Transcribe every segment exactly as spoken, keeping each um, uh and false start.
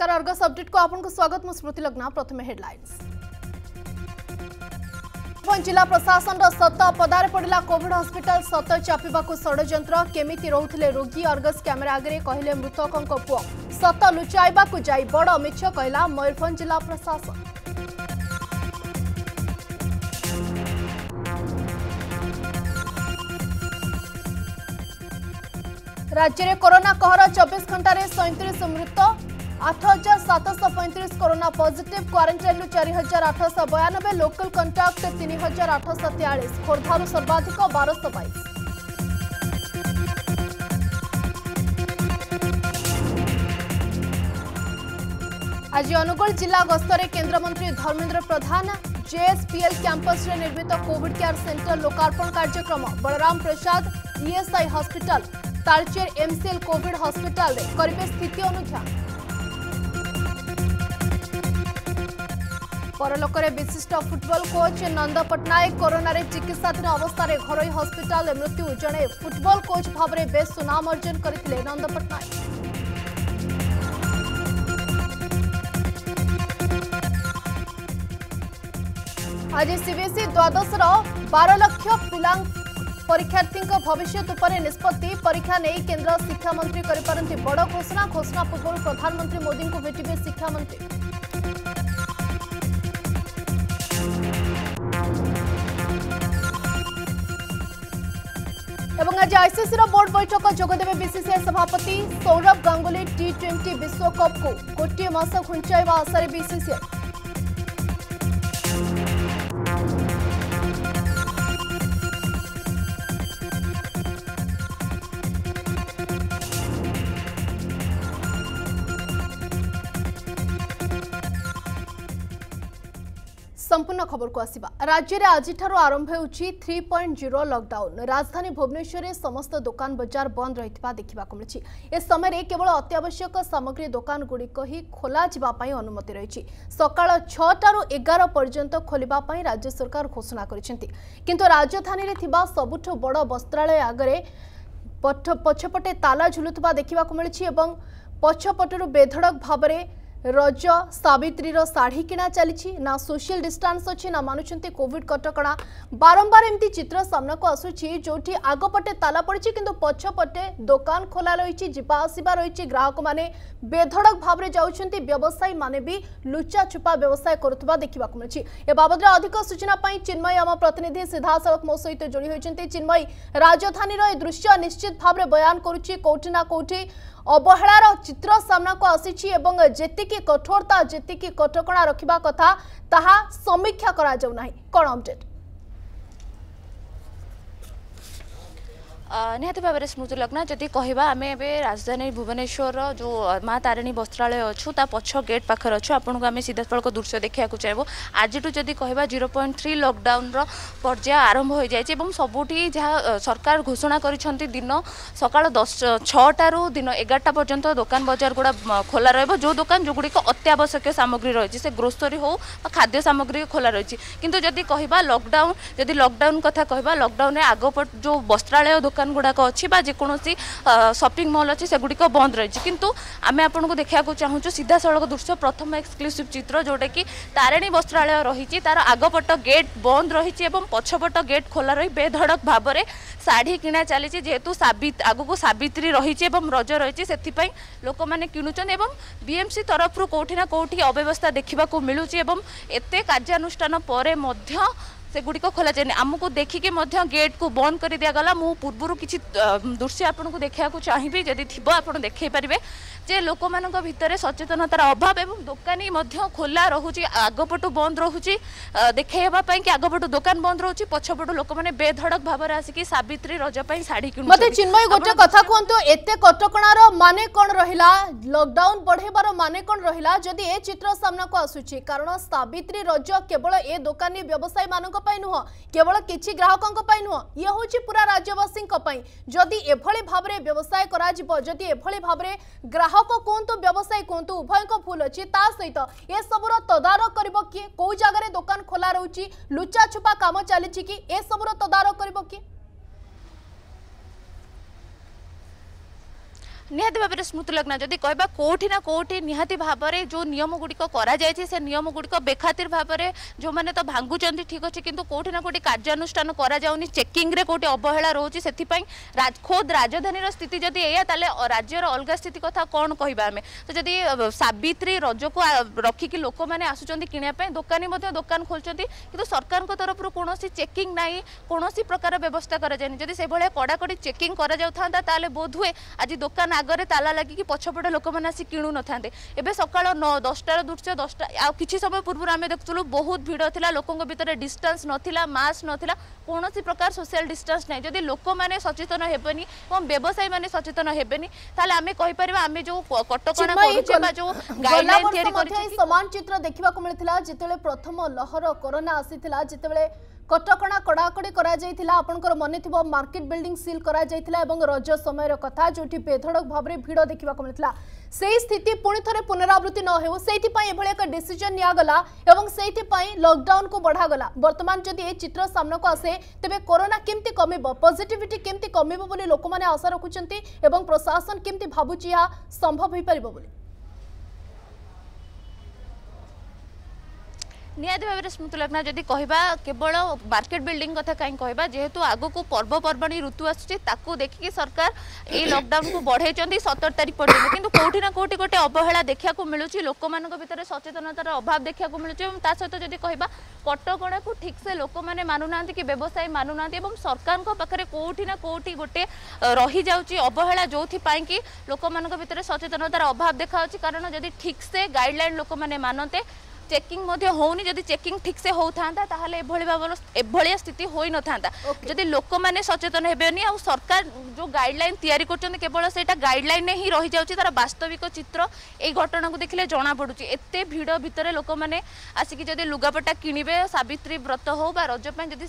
नमस्कार Argus update को आपनको स्वागत मु स्मृति लग्ना प्रथम हेडलाइंस। मयूरभंज जिला प्रशासन सत पदार पड़ा कोविड हस्पिटाल सत चापिबा षड्यंत्र केमिति रोउथिले रोगी अर्गस कैमेरा आगे कहले मृतकों पुओ सत लुचाइबा जाई बड़ मिछ कहला मयूरभंज जिला प्रशासन। राज्य में कोरोना कहर चौबीस घंटा सैंतीस मृत आठ हजार सातश पैंतीस कोरोना पॉजिटिव क्वारंटाइन चार हजार आठश बयानबे लोकल कंटाक्ट तीन हजार आठश तेयालीस खोर्धारू सर्वाधिक बारश बैश। आज अनुगुल जिला गस्तरे केन्द्रमंत्री धर्मेन्द्र प्रधान जेएसपीएल कैंपस रे निर्मित कोविड केयर सेंटर लोकार्पण कार्यक्रम Balram Prasad ESI hospital Talcher MCL Covid hospital रे करिबे स्थिति अनुध्यान। परलोक रे विशिष्ट football coach Nanda Patnaik corona रे चिकित्साधीन अवस्था घरोई हॉस्पिटल मृत्यु जने फुटबॉल कोच भाव में बेस सुनाम अर्जन करथिले नंदा पटनायक। आज सीबीएसई द्वादश बारह लाख पिला परीक्षार्थी भविष्य उपर निष्पत्ति परीक्षा नहीं केंद्र शिक्षामंत्री करिपारंती बड़ घोषणा घोषणा पूर्व प्रधानमंत्री मोदी को भेटिबे शिक्षामंत्री। आज आईसीसी बोर्ड बैठक जोगदेवे बीसीसीआई सभापति सौरभ गांगुली टी ट्वेंटी विश्वकप को गोटे मास घुंचाइवा आशार बीसीसीआई। संपूर्ण खबर को आसिबा। राज्य में आज आरंभ हो थ्री पॉइंट जीरो लकडाउन राजधानी भुवनेश्वर में समस्त दुकान बजार बंद रही देखा मिली। इस समय केवल अत्यावश्यक सामग्री दुकान गुड़िक ही खोल जावाई अनुमति रही सका छू एगार पर्यंत खोलने राज्य सरकार घोषणा किंतु राजधानी में सबुठ बड़ वस्त्रालय आगे पछपटे ताला झुलुवा देखा मिली। पछपटर बेधड़क भाव में रज सावित्री रो साड़ी किणा चली ना सोशल डिस्टेंस अच्छी ना मानुंट कोविड कटकणा बारंबार एमती चित्र सामना को आसूची जोटी आगपटे ताला पड़ी किंतु पछपटे दुकान खोला रही जावासवा रही ग्राहक माने बेधड़क भाव में जाऊँच व्यवसायी माने भी लुचा छुपा व्यवसाय करुवा देखा मिली। ए बाबद अधिक सूचना चिन्मयी आम प्रतिनिधि सीधासख मो सहित जोड़ी होती। चिन्मयी राजधानी ए दृश्य निश्चित भाव में बयान करुच्ची कौटी ना कौटी अवहेलार चित्र सामना को आसीछि एवं जेतिकी कठोरता जेतिकी कटकणा रखिबा कथा ताहा समीक्षा करा जाउ नाही। कोन अपडेट निहति भाव में स्मृति लग्ना जदि कहवा आम ए राजधानी भुवनेश्वर जो माँ तारिणी वस्त्रालय अच्छू ता पक्ष गेट पाखे अच्छू आपको आम सीधासख दृश्य देखा चाहूँ। आज जदि कह जीरो पॉइंट थ्री लकडाउन पर्याय आरंभ हो जाए सबुठी जहाँ सरकार घोषणा कर दिन सका दस छू दिन एगारटा पर्यंत दुकान बजार गुड़ा खोला रो दुकान जो गुड़िक अत्यावश्यक सामग्री रही से ग्रोसरी हो खाद्य सामग्री खोला रही कितु जदि कह लकडाउन जदि लकडाउन कथा कह लकडाउन आगपट जो वस्त्रालय दुकान गुड़ाक अच्छी जेकोसी शॉपिंग मॉल अच्छी सेगुड़िक बंद रही किंतु आम आपण को देखा चाहूँ सीधा सड़क दृश्य प्रथम एक्सक्लूसिव चित्र जोटा कि तारिणी वस्त्रालय रही तार आगपट गेट बंद रही पछपट गेट खोला रही बेधड़क भाव में साड़ी किणा चली जेहेतु साबित आगक सावित्री रही रज रही से लोक मैंने किणुचन बीएमसी तरफ कौटिना कौटि अव्यवस्था देखा मिलूँ एत कार्यानुष्ठान पर से गुड़िक खोल जाए आमको देखिकी गेट को बंद कर दिगला। मु पूर्व किसी दृश्य आपन को देखा चाहिए जदि थी आप देखे पारे जे लोक मानक भितर सचेतनतार अभाव एवं दुकानी खोला रोचे आगपटू बंद रोचे देखापी कि आगपटू दुकान बंद रोचे पछपटू लोक मैंने बेधड़क भाव में आसिकी सावित्री रजपाई शाढ़ी कि मतलब चिन्मय गोटे कथा कहतु एत कटकणार मान कौन रहा लकडाउन बढ़ेबार मान कौन रहा जदि ए चित्र सामना को आसूची कारण सावित्री रज केवल ए दुकानी व्यवसायी मानक नुह केवल किसी ग्राहकों नुह ये हूँ पूरा राज्यवासी जदि एभली भाव में व्यवसाय जदि एभली भाव में ग्राहक कहतु व्यवसायी कहतु उभय भूल अच्छी सहित ए सबूर तदारख कर किए कौ जगार दुकान खोला रोचे लुचा छुपा काम चली कि ए सबूर तदारख कर किए निहाती भाव स्मृति लग्न जदि कहबा कोठी ना कोठी निहाती भाव में जो नियम गुड़िक से नियम गुड़िक बेखातिर भाव में जो मैंने तो भांगुचंती ठीक अच्छे किंतु कोठी ना कोठी कार्यानुष्ठान करा जाउनी चेकिंग रे कोठी अवहेला रोची सेथि पई खोद राजधानी रो स्थिति जदि एया ताले राज्यर अलग स्थिति कथा कौन कहबा आमे तो जदि सावित्री रज को रखिकी लोक मैंने आसुचंती किनिया पई दुकानी मध्ये दुकान खोलचंती किंतु सरकार को तरफ रो कोनोसी चेकिंग नाही कोनोसी प्रकार व्यवस्था करा जायनी जदि से भले कडाकडी चेकिंग करा जाउथांता ताले बोधुए आज दुकान आगे ताला लगिकी पछपट लोक मैंने आसी किणु नथांते एबे सकाळ दसटार दृश्य दसटा आ किछि समय पूर्व आमे देखथुलु बहुत भीड़ थिला लोक भितर डिस्टेंस नथिला मास्क नथिला कोनोसी प्रकार सोशल डिस्टेंस नै जदि लोक मैंने सचेतन हेबनी एवं व्यवसायी मैंने सचेतन हेबनी ताले आमे कहि परबा आमे जो कटकणा करूचे बा जो गाइडलाइन तयारी करिछि समान चित्र देखिबा को मिलथिला जेतेले प्रथम लहर कोरोना आसीथिला जेतेले कटकणा कड़ाकड़ी कराइला आपंकर मन थी मार्केट बिल्डिंग सील कराइला रज समय कथा जो बेधड़क भाव में भिड़ देखा मिलता से स्थिति पुणी थे पुनरावृत्ति न हो एक डिसीजन निगला और से लॉकडाउन को बढ़ागला। बर्तमान जदि ये चित्र सामना को आसे तेबे कोरोना केमती कम पॉजिटिविटी केमती कम लोक मैंने आशा रखुंट प्रशासन केमती भावुच संभव हो पार निहाती भाव स्मृति लग्न जदि कहबा केवल मार्केट बिल्डिंग कथा कहीं कहबा जेहेतु आगो को पर्वपर्वाणी ऋतु आसुची ताकू देखिकी सरकार ये लॉकडाउन को बढ़ाई सतर तारीख पर्यटन किंतु कोठी ना कोठी गोटे अवहेला देखा मिलूँ लोक मानक भितर सचेतनतार अभाव देखा मिलूँ सहित जदि कहबा कटकणा को ठीक से लोक मैंने मानुना कि व्यवसायी मानुना और सरकार पाखे कोठी ना कोठी गोटे रही जाऊँगी अवहेला जो कि लोक मानक भितर सचेतनतार अभाव देखा कारण जदि ठीक से गाइडलाइन लोक मैंने मानते चेकिंग मध्ये होउनी जदि चेकिंग ठीक से होउथांता ताहले एभळी भाबलो एभळी स्थिति होई नथांता जदि लोक माने सचेतन हेबेनी आ सरकार जो गाइडलाइन तयारी करछन केवल सेटा गाइडलाइन ने ही रही जाउची तार वास्तविक चित्र ए घटना को देखिले जना पडुची एते भीड़ भितरे लोक माने आसी कि जदि लुगापटा किनिबे सावित्री व्रत हो बा रज पय जदि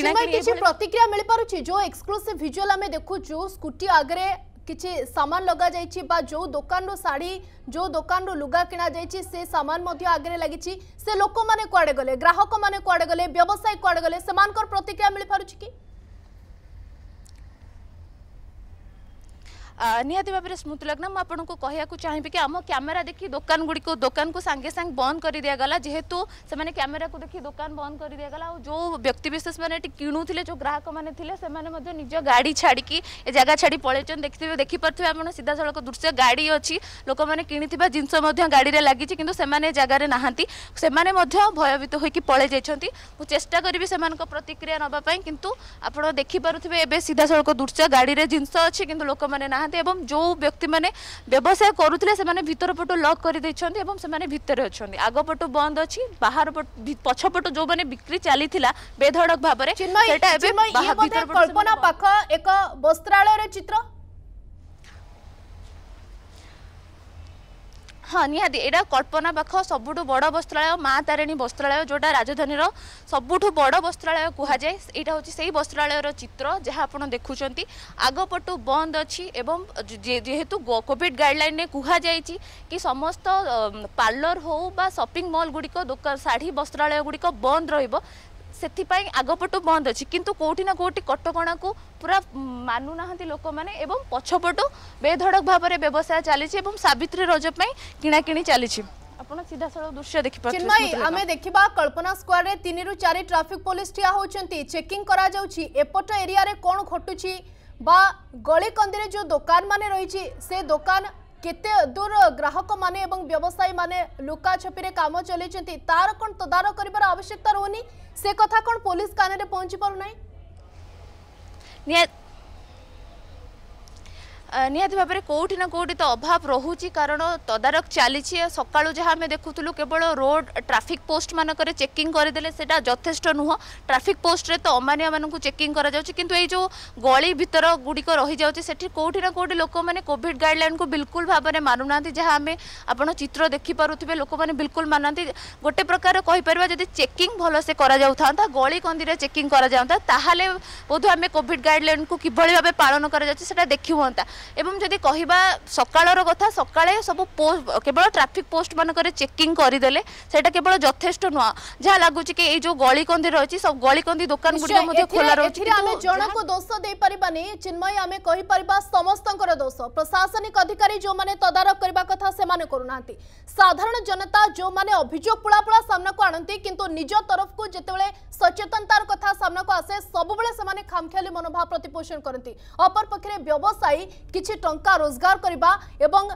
किनाई किछि प्रतिक्रिया मिल पारुची जो एक्सक्लूसिव विजुअल हमें देखु जो स्कूटी आगरे किछि सामान लगा जाइछि बा जो दुकान रो साड़ी जो दुकान रो लुगा किना जाइछि से सामान मध्य आगे लगी से लोक माने कुआडे गले ग्राहक माने कुआडे गले व्यवसायी कुआडे गले समानकर प्रतिक्रिया मिल पारुछि कि निहाती भाव स्मृति लग्न मुझे आपन को कहवाक चाहिए कि आम क्यमेरा देखी दुकान गुड़ी को दुकान को सांगे सांग बंद कर दिगला जेहेतु से क्यमेरा को देखी दुकान बंद कर दिगला जो व्यक्तिशेष मैंने किणुते जो ग्राहक मैंने से निज गाड़ी छाड़ी जगह छाड़ी पलैन देखते देखिपे आप सीधा सड़क दृश्य गाड़ी अच्छी लोक मैंने कि जिनस गाड़ी में लगी कि जगार नहांती से भयभीत होकर पलै जाइंट चेषा करी से प्रतिक्रिया नापी कितु आप देखिपे एवं सीधा सड़क दृश्य गाड़ी में जिनस अच्छी कि लोक मैंने एवं जो व्यक्ति मैंने व्यवसाय करुले से भीतर पट लॉक कर देछन्ती एवं से माने भीतर अछन्ती आगो पट बंद अछि बाहर पट पछपट जो माने बिक्री चली बेधड़क भाव में सेटा एबे बाहर भीतर कल्पना पाख एक वस्त्रालय रे चित्र हाँ निहाती एटा कल्पना पाख सबुठ बड़ वस्त्रालय माँ तारिणी वस्त्रालय जोटा राजधानी सबुठ बड़ वस्त्रालय कहुए यहाँ हूँ से वस्त्रालय चित्र जहाँ आप देखुं आगपटु बंद अच्छी एवं जेहेतु कोविड गाइडलाइन ने कहुई कि समस्त पार्लर हो बा शॉपिंग मॉल गुड़िक दुकान साड़ी वस्त्रालय गुड़िक बंद रहिबो सेथिपाई आगपटु बंद अच्छी किंतु कोठी ना कोठी कटकणा को पूरा मानुना लोक मैंने एवं पछपटु बेधड़क भाव में व्यवसाय चली सावित्री रज पई किणाकिणी चली सीधा सड़क दृश्य देखिए आम देखा कल्पना स्क्वायर रे तीन रु चार ट्राफिक पुलिस ठिया होचंती चेकिंग करा जाउची एपट एरिया रे कोन घटुची बा गली कंदी जो दुकान माने रहिची से दुकान केते दूर ग्राहक माने एवं व्यवसायी माने लुका छपी रे काम चलेचंती तार कोन तदारक करिवार आवश्यकता रोनी से कथा कोन पुलिस काने रे पहुंची पारु नाही निहाती भाव में कौटी ना कौटी तो अभाव रोचे कारण तदारक चली सका जहाँ देखुलू केवल रोड ट्राफिक पोस्ट मानक चेकिंग करदे से यथेष्ट नुह ट्राफिक पोस्ट रे तो अमानिया मानू चेकिंग करा किंतु ये जो गली भीतर गुड़िक रही जाऊँगी से कौटी ना कौटी लोक मैंने कोविड गाइडलाइन को बिल्कुल भाव में मानुना जहाँ आम आप चित्र देखिपे लोक मैंने बिल्कुल माना गोटे प्रकार कहीपर जब चेकिंग भल से कराता गली कंदी में चेकिंग कराता बोध आम कोविड गाइडलाइन को किभ भाव पालन करा देखी हाँ एवं जदि कहिबा सकाळर कथा सकाळे सब केवल ट्रैफिक पोस्ट मानक चेकिंग करदेले सेटा केवल यथेष्ट नुआ जहाँ लगुच कि ये जो गलीकंदी रही सब गलीकंदी दुकान गुड़िया खोला रही जनक दोष दे पारे चिन्मय आम कहीपर समस्त दोष प्रशासनिक अधिकारी जो मैंने तदारख करने कथा से करूना साधारण जनता जो मैंने अभियोग पुलापुला सामना को आनती किंतु निज तरफ को जितेबाला सचेतनतार कथा सामना को आसे सबुबले से खामखियाली मनोभाव प्रतिपोषण करती अपर पक्षे व्यवसायी किछि टंका रोजगार करबा एवं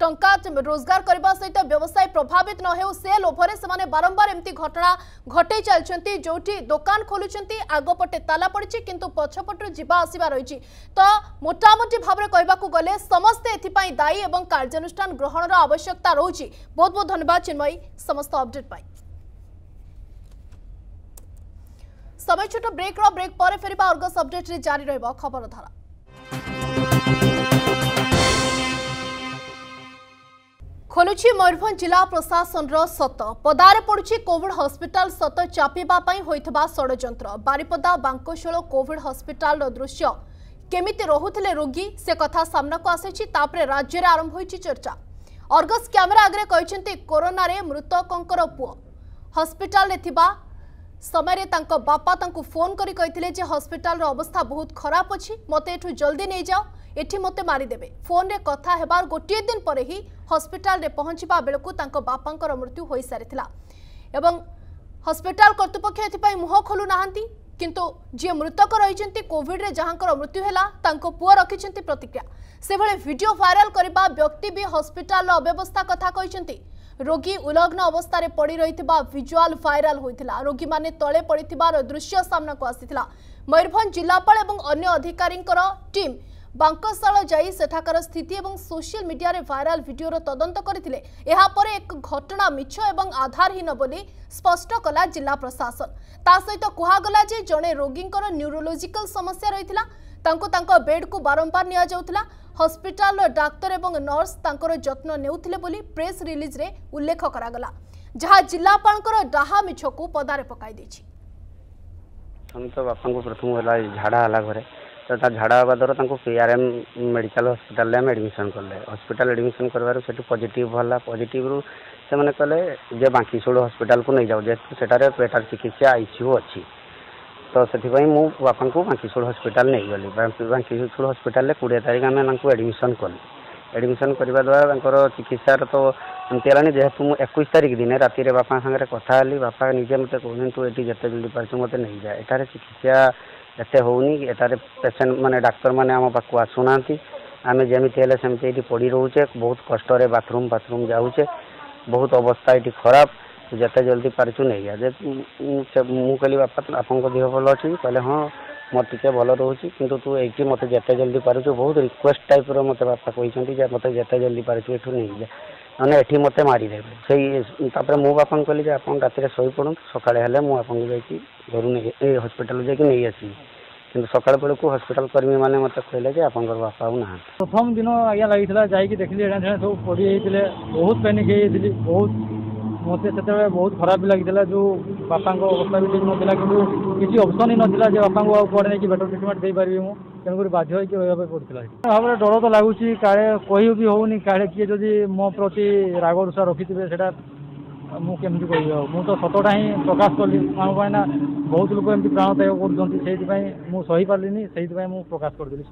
टंका रोजगार करबा सहित व्यवसाय प्रभावित न हो से लोभरे से बारंबार एमती घटना घटे चलती जोटी दुकान खोलुचंती आगपटे ताला पड़िछि किंतु पछपटू जीवा आसीबा रहिछि तो मोटामोटी भाबरे कहबाकू गले समस्त एथिपाई दायी एवं कार्यानुष्ठान ग्रहणर आवश्यकता रहुछि। बहुत बहुत धन्यवाद चिन्मयी समस्त अपडेट पाई। समय छोट ब्रेक रो ब्रेक पर फेर अर्गस अपडेट रे जारी रहबो खबर धारा। खोलुछि मयूरभंज जिला प्रशासन सत पदार पड़ुछि कोविड हॉस्पिटल सत चापिबा पई होइतबा षडयंत्र बारिपदा बांकोशोल कोविड हॉस्पिटल रो दृश्य केमिति रहुथिले रोगी से कथा सामना को आसेछि तापरे राज्य रे आरंभ होइछि चर्चा। अर्गस कैमरा आगे कहिसेंति कोरोना रे मृतकंकर पुओ हॉस्पिटल रे थिबा समय तांको बापा तांको फोन करी कहिथिले जे हॉस्पिटल रो अवस्था बहुत खराब अछि मते एठु जल्दी नै जाओ एठी मते मारी देबे। फोन रे कथा हेबार गोटिए दिन परे ही हॉस्पिटल रे पहुंचबा बेलकु तांको बापांकर मृत्यु होई सारिथिला एवं हॉस्पिटल कर्तृपक्ष एथि पई मुह खोलु नाहंती किंतु जे मृतक रहिचंती कोविड रे जहांकर मृत्यु होला तांको पुआ रखिचंती प्रतिक्रिया से भले वीडियो वायरल करबा व्यक्ति भी हॉस्पिटल रो अव्यवस्था कथा कहिचंती रोगी उलग्न अवस्था रे पड़ी रही विजुअल वायरल होता रोगी माने तले पड़ी दृश्य सामना को आसीथिला। मयूरभंज जिलापाल एवं अन्य अधिकारी टीम बांकशाला जाई सेठाकर स्थिति एवं सोशल मीडिया रे वायरल वीडियो तदंत करथिले एहा परे एक घटना मिछ एवं आधारहीन बोली स्पष्ट कला जिला प्रशासन। ता सहित कहगला जे जणे रोगींकर न्यूरोलोजिकल समस्या रहिथिला तांको तांको बेड को बारंबार निया जाउथिला हॉस्पिटल डाक्टर एवं नर्स तांकर जत्न नेउथिले बोली प्रेस रिलीज रे उल्लेख करागला जहा जिलापालकर डाहा मिछो को पदारे पकाई देछि। संत बापा को प्रथम होला झाड़ा आला घरे तो झाड़ा हवा द्वारा पीआरएम मेडिकल हॉस्पिटल में एडमिशन कले हॉस्पिटल एडमिशन करवार सेठी पॉजिटिव होला पॉजिटिव रु से माने कले जे बांकीसोल हॉस्पिटल को नहीं जाऊ जे सेटारे बेटर चिकित्सा आईसीयू अछि तो से मो बापा को बांकीसोल हॉस्पिटल नहीं गली बांकीसोल हॉस्पिटल कोड़े तारीख आम एडमिशन कलु एडमिशन करवा द्वारा चिकित्सार तो एमती है जेहेतु मुझे इक्कीस तारीख दिन राति बापा सागर कथा होली बापा निजे मत कहते तू ये जिते जल्दी पार्छु मत नहीं जाए एटार चिकित्सा एत होनी एटारे पेसेंट माने डाक्टर माने आम पाक आसुना आम जमीती है सेमती ये पड़ रोचे बहुत कष्ट बाथरूम बाथरूम जाऊे बहुत अवस्था ये खराब जिते जल्दी पार्छु नहीं जाए मुझे कहली बापा आपको देह भल अच्छी कहले हाँ मत टे भल रोचे कितु तू ये मत जिते जल्दी पार्छु बहुत रिक्वेस्ट टाइप रो मत बापा कहते मत जिते जल्दी पार्छु एठू नहीं जाए ना ये मत मारिदेवे से मो बापा कहली आप राति शही पड़ू सकाले हेल्ले मुझे आपको जा हॉस्पिटल जाए आसमी कि सका बेलू हॉस्पिटल कर्मी मैंने मत कहले आप बापा ना प्रथम दिन आज्ञा लगी जाकि सब पड़ी बहुत पैनिक होती बहुत मत से बहुत खराब भी लगी जो बापा अवस्था भी ठीक नाला कि किसी ऑप्शन ही नाला बापा को कड़े नहीं कि बेटर ट्रिटमेंट दे पारि मुझे तेणुक बाध्य पड़ता भाव में डर तो लगुच काले कह भी होनी काले किए जदि मो प्रति राग रुषा रखिथे से मुझे कह तो सतटा ही प्रकाश कली कहीं बहुत लोग एमती प्राण त्याग कर सही पारे से प्रकाश करदेली।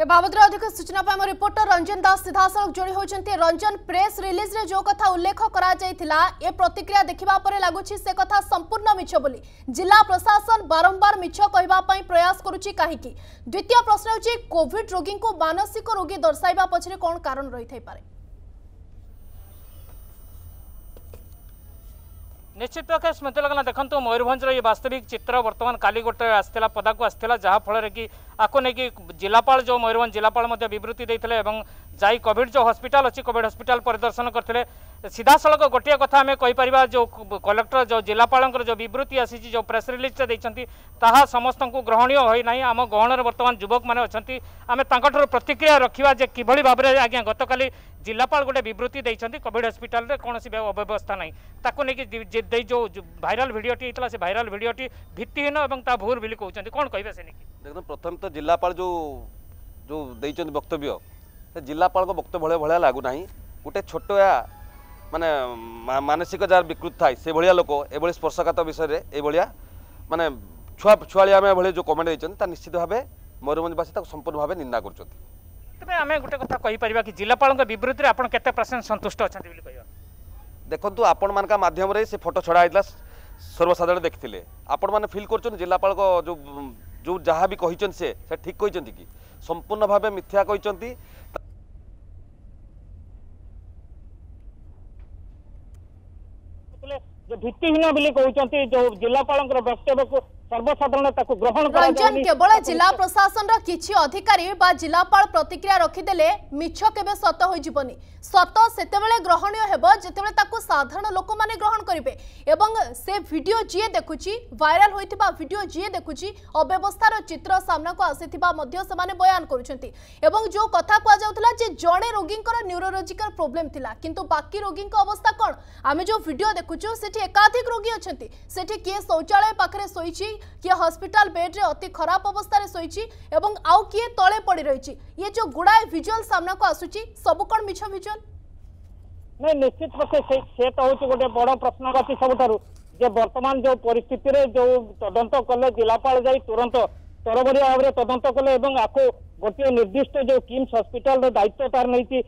ए बाबद अधिक सूचना पर रिपोर्टर रंजन दास सीधासल जोड़ी होती। रंजन प्रेस रिलीज रे जो कथा उल्लेख करा ए प्रतिक्रिया देखा पर लगुच से कथा संपूर्ण मिछ बोली जिला प्रशासन बारंबार मिछ कहवाई प्रयास करुच्ची कहीं। द्वितीय प्रश्न होची कोविड रोगी को मानसिक रोगी दर्शाइबा पछरे कोन कारण रही थाई पारे। निश्चित प्रकार मत लगना देखो मयूरभंज ये वास्तविक चित्र वर्तमान काली गोटे आसाला पदा को आसाला जहाँफल कि आपको नहीं कि जिलापाल जो मयूरभंज जिलापाल बृत्ति जाई कोविड जो हॉस्पिटल अच्छी कोविड हॉस्पिटल परिदर्शन करते सीधासख गोटे कथा आम कहीपर जो कलेक्टर जो जिलापाल जो बृत्ति आसी जो प्रेस रिलीजा देती समस्त को ग्रहणीय होना आम गहन बर्तमान युवक मैंने अच्छा आम तर प्रतिक्रिया रखा जे कि भाव में आज्ञा गत काली जिलापाल गोटे बृत्ति देते कोविड हॉस्पिटल में कौन अव्यवस्था नहीं ताकू नहीं जो भाइराल भिडटी होता से भाइराल भिडटी भित्तिहीन और भूल बिली कहते कौन कहे से नहीं। देखो प्रथम तो जिलापाल जो जो देते वक्तव्य से जिलापाल वक्तव्य भाया लगुना गोटे छोटिया माने मानसिक जार विकृत थाए से भाया लोक एभली स्पर्शघात विषय ये माने छुआ छुआलिया भाई जो कमेंट देते निश्चित भाव मयूरभंजवासी संपूर्ण भाव निंदा कर तेज आम गोटे कथा कहीपर कि जिलापाल बृत्ति में आपत परसेंट सन्तुष्ट अच्छा देखो आपण मान मध्यम से फोटो छड़ा सर्वसाधारण देखते आपण मैंने फिल कर जिलापाल जो जो जहाँ भी कही से ठीक कही कि संपूर्ण भाव मिथ्या कही भित्तिहीन बोली कहते जो जिलापाल वक्तव्य को रंजन केवल जिला प्रशासन किछि अधिकारी बा जिलापाल प्रतिक्रिया रखिदेले मिछ केबे सत होई जीवनी सत सेतेबेले ग्रहणीय हेबो जेतेबेले ताकु साधारण लोक माने ग्रहण करिवे एवं से वीडियो जिए देखुछि वायरल होइतिबा वीडियो जिए देखुछि अव्यवस्थार चित्र सामना को आसीतिबा मध्य समाने बयान करूछंती एवं जो कथा को जाउतला जे जणे रोगींकर न्यूरोलॉजिकल प्रॉब्लम थिला किंतु बाकी रोगींक अवस्था कोन आमे जो वीडियो देखुछु सेठी एकाधिक रोगी अछंती सेठी के शौचालय पाखरे सोईछि किए हॉस्पिटल बेड रे अति खराब अवस्था सोईची एवं आउ किए तले पड़ी रही ये जो गुड़ाए विजुअल सामना को आसुची सब कौन मिछ विजुअल नहीं निश्चित पक्षे से, से तो हूँ गोटे बड़ प्रश्न राशि सबुठार जे बर्तमान जो परिस्थिति रे जो तदंत कले जिलापाल जाई तुरंत तरबरिया भाव में तदंत कले एवं आपको गोटे निर्दिष्ट जो किम्स हॉस्पिटल दायित्व तार नहीं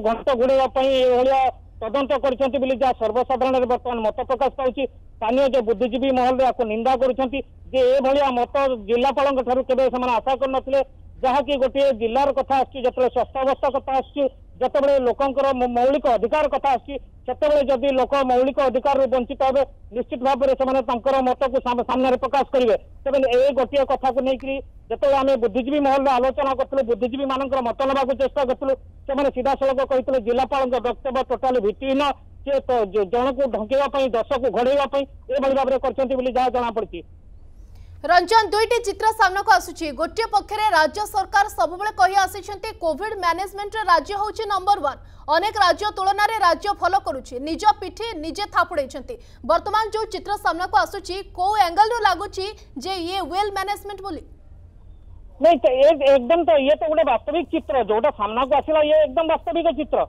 घंट घोड़ाई तदंत करा सर्वसाधारण बर्तमान मत प्रकाश पाँच स्थानीय जो बुद्धिजीवी महल में आपको निंदा करा मत जिलापाल आशा करनथिले जहाँकि गोटे जिलार कथा आसते स्वास्थ्यावस्था कथा आसते लोकंर मौलिक अधिकार कथा आसते जदि लोक मौलिक अधिकार वंचित हे निश्चित भाव से मत को सामने प्रकाश करेंगे तेज ये गोटे कथा को लेकर जिते आम बुद्धिजीवी महल में आलोचना करूँ बुद्धिजीवी मान मत ना चेस्टा करूँ सीधा सड़क कहते जिलापाल वक्तव्य टोटाली भित्तिहीन से जन को ढंकेवाई दस को घोड़ाई ये भाव में करते जहाँ जमापड़ी रंजन दुईटी चित्र सामना को आसुची गोटे पक्षरे राज्य सरकार सबुबले कही आसीछंते कोविड मैनेजमेंट राज्य होउची नंबर वन अनेक राज्य तुलन रे राज्य फॉलो करूची निज पिठी निजे थापुडैछंते वर्तमान जो चित्र सामना को आसुची को एंगल रो लागुची जे ये वेल मैनेजमेंट बोली नहीं तो एकदम तो ये तो गोटे वास्तविक चित्र जोटा सामना को आसीला ये एकदम वास्तविक चित्र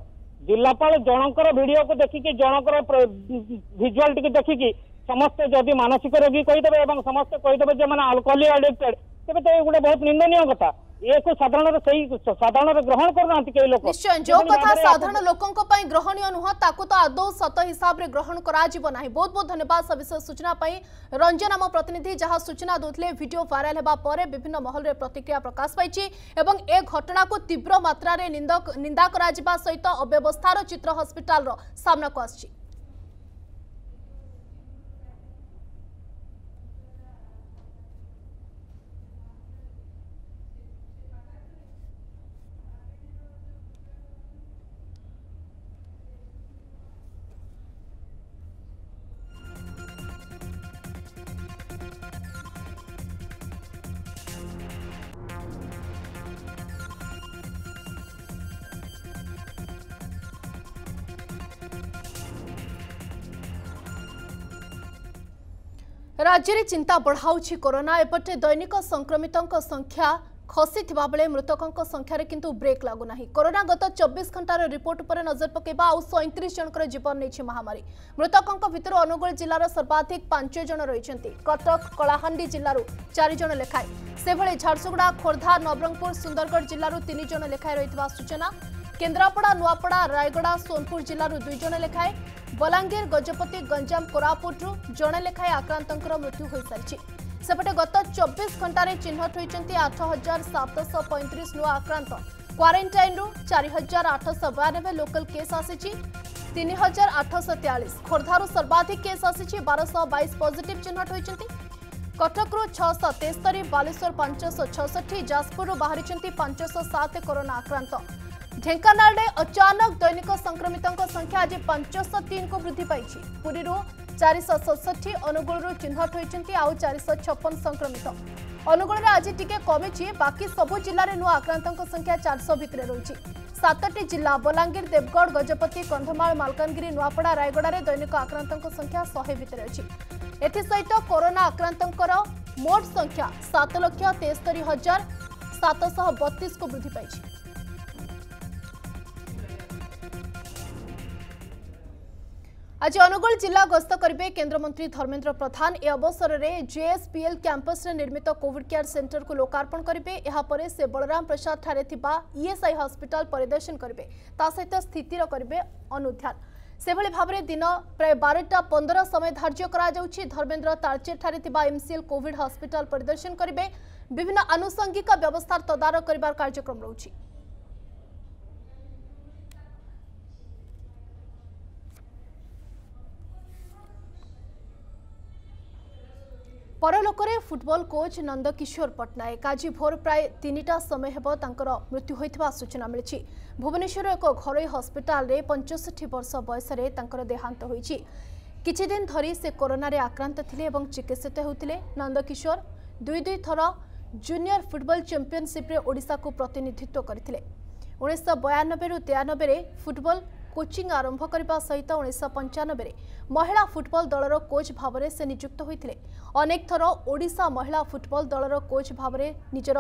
जिलापाल जनकर वीडियो को देखिकी जनकर विजुअल टिके देखिकी समस्त जदि मानसिक रोगी कहीदेवे और समस्त कहीदेवे जो मैंने अल्कोहल एडिक्टेड तेज तो गोटे बहुत निंदनीय कथा ये साधारण सही साधारण ग्रहण करना कई लोग निश्चय जो कथा साधारण लोकों पई ग्रहणीय नुह ताकू तो आदौ सत हिसाब रे ग्रहण करा जीव नाही। बहुत बहुत धन्यवाद सविशेष सूचना पई रंजन आम प्रतिनिधि जहां सूचना दोथले वीडियो वायरल हेबा परे विभिन्न महल रे प्रतिक्रिया प्रकाश पाइछि एवं ए घटना को तीव्र मात्रा रे निंदा निंदा करा जीवा सहित अव्यवस्थार चित्र हॉस्पिटल रो सामना को आछि। राज्य में चिंता बढ़ाऊँच कोरोना एपटे दैनिक संक्रमितों संख्या खसी बेले मृतकों संख्यार किंतु ब्रेक लगुना कोरोना गत चौबीस घंटार रिपोर्ट पर नजर पकेबा आउ सैंतीस जनकर जीवन नहीं महामारी मृतकों भितर अनुगुल जिलार सर्वाधिक पांच जन रही कटक कलाहांडी जिलूर चार जन लेखाएं से भले झारसुगुड़ा खोर्धा नवरंगपुर सुंदरगढ़ जिलूर तीन जन लेखाएं रही सूचना केन्द्रापड़ा नुआपड़ा रायगड़ा सोनपुर जिलूर दुई जन लेखाएं बलांगीर गजपति गंजाम कोरापुटू जड़े लेखाएं आक्रांतर मृत्यु हो सारी सेपटे गत चौबीस घंटे चिन्हट होती आठ हजार सातश पैंतीस नुआ आक्रांत क्वारेटाइन चार हजार आठश बयानबे लोकल केस आसी तीन हजार आठश तेयालीस खोर्धारू सर्वाधिक केस आसी बारश बैश पॉजिटिव चिन्हट होती कटकू छःश तेस्तरी बालेश्वर पांचश छठी जाजपुर बाहरी पांचश सात कोरोना आक्रांत ढेंकानाल में अचानक दैनिक संक्रमितों संख्या आज पांचश तीन को वृद्धि पाई पुरी चारश सतसठी अनुगुल चिन्हट होती आउ चारश छप्पन संक्रमित अनुगुल आज टिके कमी बाकी सबू जिले में नुआ आक्रांतों संख्या चारश भितर रही सातटी जिला बलांगीर देवगढ़ गजपति कंधमाल मालकानगिरी नुआपड़ा रायगड़ा में दैनिक आक्रांतों संख्या शहे भितर अच्छी एथि सहित कोरोना आक्रांतों मोट संख्या सात लक्ष तेस्तरी हजार सातशह बत्तीस को वृद्धि पाई। आज अनुगुल जिला गस्त करेंगे केन्द्रमंत्री धर्मेन्द्र प्रधान। ए अवसर में जेएसपीएल कैंपस रे निर्मित कोविड केयर सेंटर को लोकार्पण करेंगे। एहापरे से बलराम प्रसाद ठारे थिबा ईएसआई हॉस्पिटल परिदर्शन करेंगे। ता सहित स्थितिर करेंगे अनुध्यान। सेभली भाव में दिन प्राय बारटा पंदर समय धार्य कर धर्मेन्द्र तालचेर ठारे थिबा एमसीएल कोविड हॉस्पिटल परिदर्शन करेंगे। विभिन्न आनुषंगिक व्यवस्था तदारख कर कार्यक्रम रही। परलोक रे फुटबॉल कोच नंदकिशोर पट्टनायक आज भोर प्राय तीनटा समय हेब तांकर मृत्यु होइतबा सूचना मिली। भुवनेश्वर एक घरोई हॉस्पिटल रे पचसठ वर्ष बयस रे तांकर देहांत होईछि। किछि दिन धरि से कोरोना रे आक्रांत थिले एवं चिकित्सित होउथिले। नंदकिशोर दुई दुई थर जूनियर फुटबॉल चैंपियनशिप रे ओडिसा को प्रतिनिधित्व करथिले। उन्नीस सौ बानवे रु तिरानवे रे फुटबॉल कोचिंग आरंभ करने सहित उन्नीस पंचानबे महिला फुटबॉल दलर कोच भाव से नियुक्त होते। अनेक थर ओडिशा महिला फुटबॉल दलर कोच भाव में निजर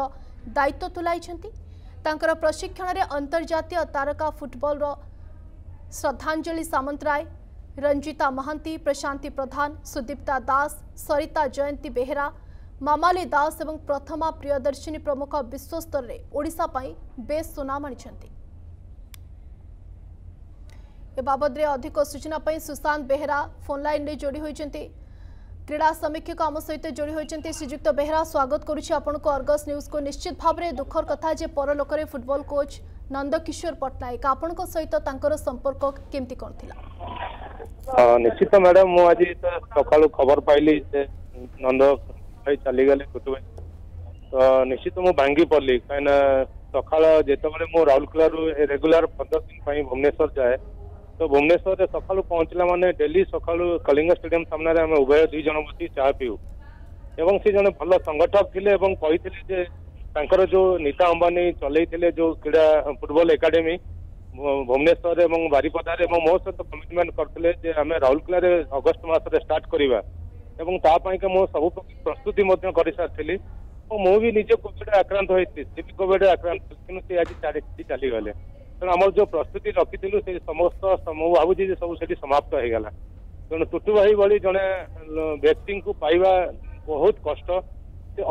दायित्व तुलाईर। प्रशिक्षण में अंतर्जातीय तारका फुटबॉल श्रद्धांजलि सामंतराय, रंजिता महांती, प्रशांति प्रधान, सुदीप्ता दास, सरिता जयंती बेहरा, मामाली दास और प्रथमा प्रियदर्शिनी प्रमुख विश्वस्तर में ओडिशा पाई बेस सुनाम आनिछंती। ए बाबद अधिक सूचना पर सुशांत बेहरा फोन लाइन रे जोड़ी होती। क्रीड़ा समीक्षक आम सहित जोड़ी होती। श्रीजुक्त बेहरा स्वागत करुच्ची आपण को अर्गस न्यूज को। निश्चित भाव में दुखर कथा जे परलोक रे फुटबॉल कोच नंदकिशोर पट्टनायक आपण को सहित तांकर संपर्क केमती कोन थिला? निश्चित मैडम मु आज सकाळू खबर पाइली नंद भाई चली गले कुतुबे तो निश्चित मु भांगी पड़ली। कहीं सकाळ जेतबेले मु राउरकेला रु रेगुलर पंद्रह दिन भुवनेश्वर जाए तो भुवनेश्वर सकाल पहुंचला माने डेली सकाल कलिंग स्टेडियम सामने आम उभय दुई जन बसी चाह पीऊ। एवं सी जन भल संगठक थिले एवं कही जो नीता अंबानी चलते जो क्रीड़ा फुटबॉल एकाडेमी भुवनेश्वर एवं बारीपदार मो सहित कमिटमेंट करते आम राउरकेला अगस्ट मसरे स्टार्ट करवा तापाईका मो सब प्रस्तुति कर सारी और मुझे निजे कोविड आक्रांत होती सी भी कोविड आक्रांत कि आज चलीगले तेना आम जो प्रस्तुति रखी से समस्त भावी सब से समाप्त हो गला। तेना टुटु भाई भाई जड़े व्यक्ति को पाइबा बहुत कष्ट।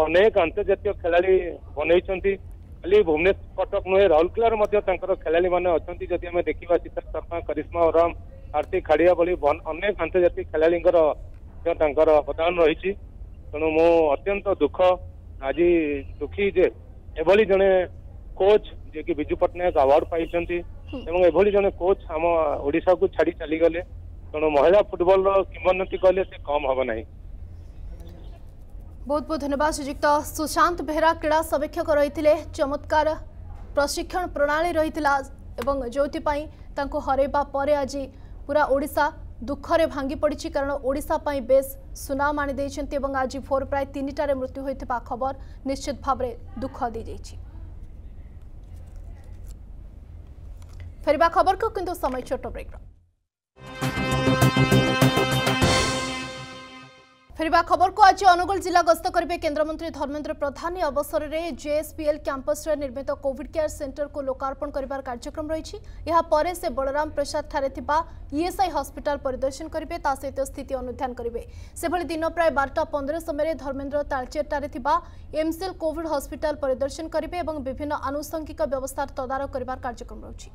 अनेक अंतर्जातीय खेलाड़ी बनई खाली भुवनेश्वर कटक नुहे राउरकेलार खेलाड़ी मैंने अच्छी जदि आम देखा शीतल शर्मा, करिश्मा ओराम, आरती खाड़िया भली अनेक अंतर्जातीय खेलाड़ी अवदान रही। तेणु मो अत्यंत दुख आज दुखी जे एभली जड़े कोच जे कि बिजू पट्टनायक अवार्ड पाई एवं एभली जने कोच आम ओडिशा को छाड़ी चलीगले। तेणु महिला फुटबॉल किंवदंती कहले से कम हम ना। बहुत बहुत धन्यवाद श्रीजुक्त सुशांत बेहरा क्रीड़ा समीक्षक रही। चमत्कार प्रशिक्षण प्रणाली रही जो हरवा पर आज पूरा ओडिशा दुखरे भांगी पड़ी कारण ओडिशा पाई बेस सुनाम आनी। आज भोर प्राय तीन टारे मृत्यु होता खबर निश्चित भाव में दुख दी जाइए। फेरबा खबर को किंतु समय छोट ब्रेक फेरबा खबर को। आज अनुगुल जिला गस्त करेंगे केन्द्रमंत्री धर्मेन्द्र प्रधान। अवसर में जेएसपीएल कैंपस रे निर्मित कोविड केयर सेंटर को लोकार्पण कर कार्यक्रम रही। यहाँ पर से बलराम प्रसाद ठारे थिबा ईएसआई हॉस्पिटल परिदर्शन करेंगे। ता सहित स्थिति अनुध्यान करेंगे। सेभली दिन प्राय बारटा पंद्रह समय धर्मेन्द्र तालचेर ठारे थिबा एमसीएल कोविड हॉस्पिटल परिदर्शन करेंगे और विभिन्न आनुषंगिक व्यवस्था तदारख कर कार्यक्रम रही।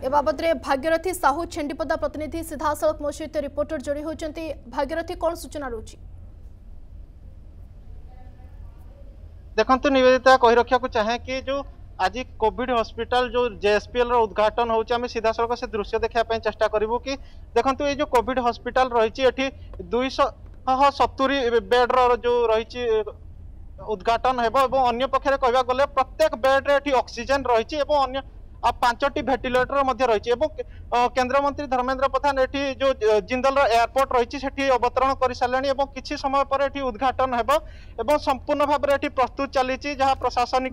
ए बाबद रे भाग्यरथी साहू छेंडीपदा प्रतिनिधि सीधासलख मो सहित रिपोर्टर जोड़ी होती। भाग्यरथी कौन सूचना रोची? देखंतु निवेदिता कहि रखिया को चाहे कि जो आज कोविड हॉस्पिटल जो जेएसपीएल उद्घाटन होउछ आमे सीधासलख से दृश्य देखा पे चेष्टा करिवु कि देखंतु ए जो कोविड हॉस्पिटल रहिछि एठी दो सौ सत्तर बेड रो जो रहिछि उद्घाटन हेबो एवं अन्य पखरे कहबा गले प्रत्येक बेड रे एठी ऑक्सीजन रहिछि एवं अन्य आ पांचटी भेटिलेटर मध्य रही। केन्द्रमंत्री धर्मेन्द्र प्रधान एठी जो जिंदल एयरपोर्ट रही सेठी अवतरण कर सारे किसी समय पर एठी उद्घाटन होगा। संपूर्ण भाव में प्रस्तुत चली प्रशासनिक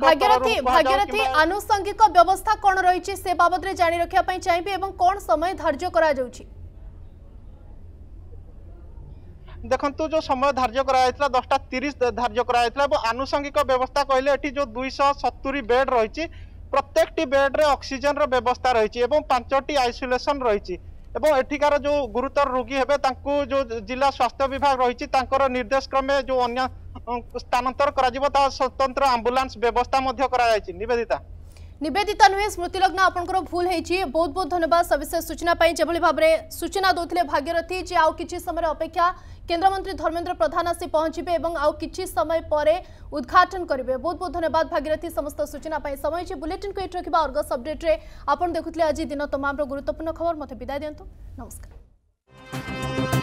भाग्यरथी आनुषंगिक व्यवस्था कौन रही से बाबद जानी रखा चाहिए कौन समय धार्य कर देखो जो समय धार्य कर दसटा तीस धार्य कर आनुषंगिक व्यवस्था कहले जो दुईश सतुरी बेड रही प्रत्येक बेड्रे ऑक्सीजन व्यवस्था रही पांचटी आइसोलेशन रही एठिकार जो गुरुतर रोगी हेबे जो जिला स्वास्थ्य विभाग रही निर्देश क्रमे जो अन्य स्थानांतर कर स्वतंत्र आंबुलांस व्यवस्था निवेदिता निवेदिता नुहे स्मृति लग्न आपंकर भूल होती बहुत बहुत धन्यवाद सविशेष सूचना जबली भाव में सूचना दौते भागीरथी जे आउ कि समय अपेक्षा केन्द्रमंत्री धर्मेन्द्र प्रधान आसी पहुंचे आउ कि समय पर उद्घाटन करेंगे। बहुत बहुत धन्यवाद भागीरथी समस्त सूचना समय से बुलेटिन को एट रखा अर्गस अपडेट्रे आप देखुले आज दिन तमाम गुरुत्वपूर्ण खबर मत विदाय दिंतु नमस्कार।